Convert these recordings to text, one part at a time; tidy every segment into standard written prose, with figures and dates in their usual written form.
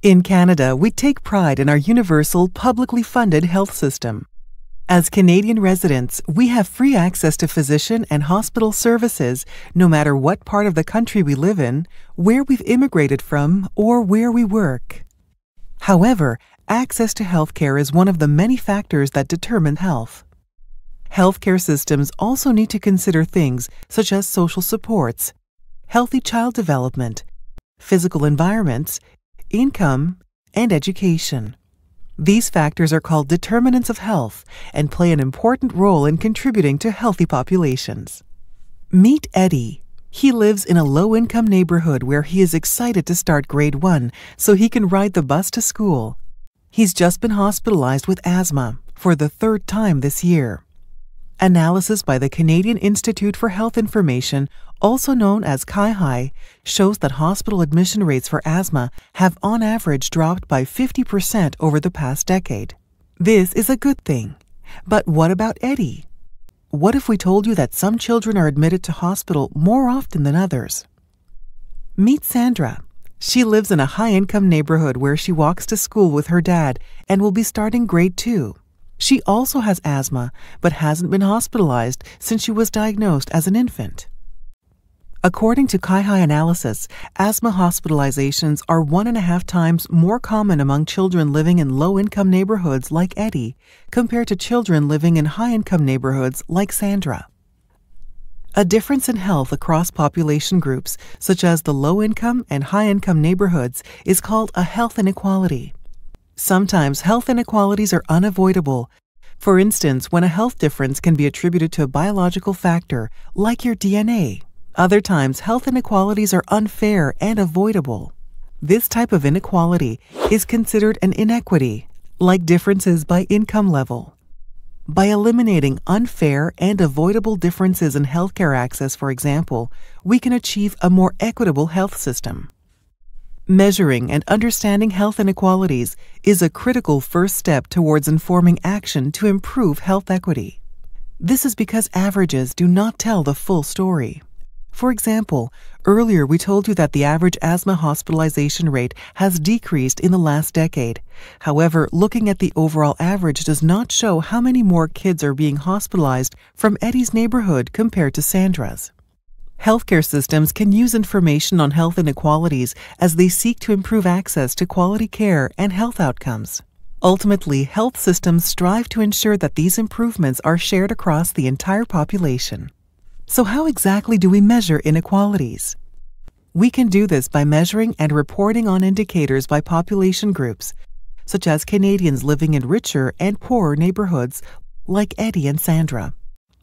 In Canada, we take pride in our universal, publicly funded health system. As Canadian residents, we have free access to physician and hospital services no matter what part of the country we live in, where we've immigrated from, or where we work. However, access to healthcare is one of the many factors that determine health. Healthcare systems also need to consider things such as social supports, healthy child development, physical environments, income, and education. These factors are called determinants of health and play an important role in contributing to healthy populations. Meet Eddie. He lives in a low-income neighborhood where he is excited to start grade 1 so he can ride the bus to school. He's just been hospitalized with asthma for the 3rd time this year. Analysis by the Canadian Institute for Health Information, also known as CIHI, shows that hospital admission rates for asthma have on average dropped by 50% over the past decade. This is a good thing. But what about Eddie? What if we told you that some children are admitted to hospital more often than others? Meet Sandra. She lives in a high-income neighborhood where she walks to school with her dad and will be starting grade 2. She also has asthma, but hasn't been hospitalized since she was diagnosed as an infant. According to CIHI analysis, asthma hospitalizations are 1.5 times more common among children living in low-income neighborhoods like Eddie compared to children living in high-income neighborhoods like Sandra. A difference in health across population groups, such as the low-income and high-income neighborhoods, is called a health inequality. Sometimes health inequalities are unavoidable. For instance, when a health difference can be attributed to a biological factor, like your DNA. Other times, health inequalities are unfair and avoidable. This type of inequality is considered an inequity, like differences by income level. By eliminating unfair and avoidable differences in healthcare access, for example, we can achieve a more equitable health system. Measuring and understanding health inequalities is a critical first step towards informing action to improve health equity. This is because averages do not tell the full story. For example, earlier we told you that the average asthma hospitalization rate has decreased in the last decade. However, looking at the overall average does not show how many more kids are being hospitalized from Eddie's neighborhood compared to Sandra's. Healthcare systems can use information on health inequalities as they seek to improve access to quality care and health outcomes. Ultimately, health systems strive to ensure that these improvements are shared across the entire population. So how exactly do we measure inequalities? We can do this by measuring and reporting on indicators by population groups, such as Canadians living in richer and poorer neighborhoods like Eddie and Sandra.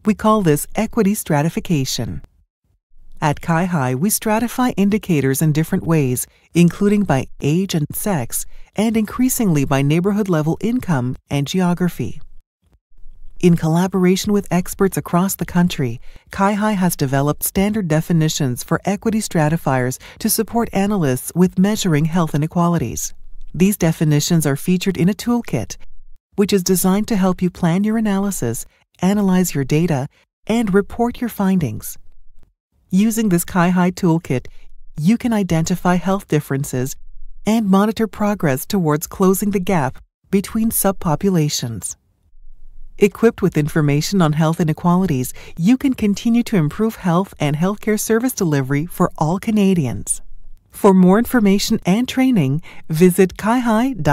We call this equity stratification. At CIHI, we stratify indicators in different ways, including by age and sex, and increasingly by neighborhood-level income and geography. In collaboration with experts across the country, CIHI has developed standard definitions for equity stratifiers to support analysts with measuring health inequalities. These definitions are featured in a toolkit, which is designed to help you plan your analysis, analyze your data, and report your findings. Using this CIHI toolkit, you can identify health differences and monitor progress towards closing the gap between subpopulations. Equipped with information on health inequalities, you can continue to improve health and healthcare service delivery for all Canadians. For more information and training, visit cihi.ca.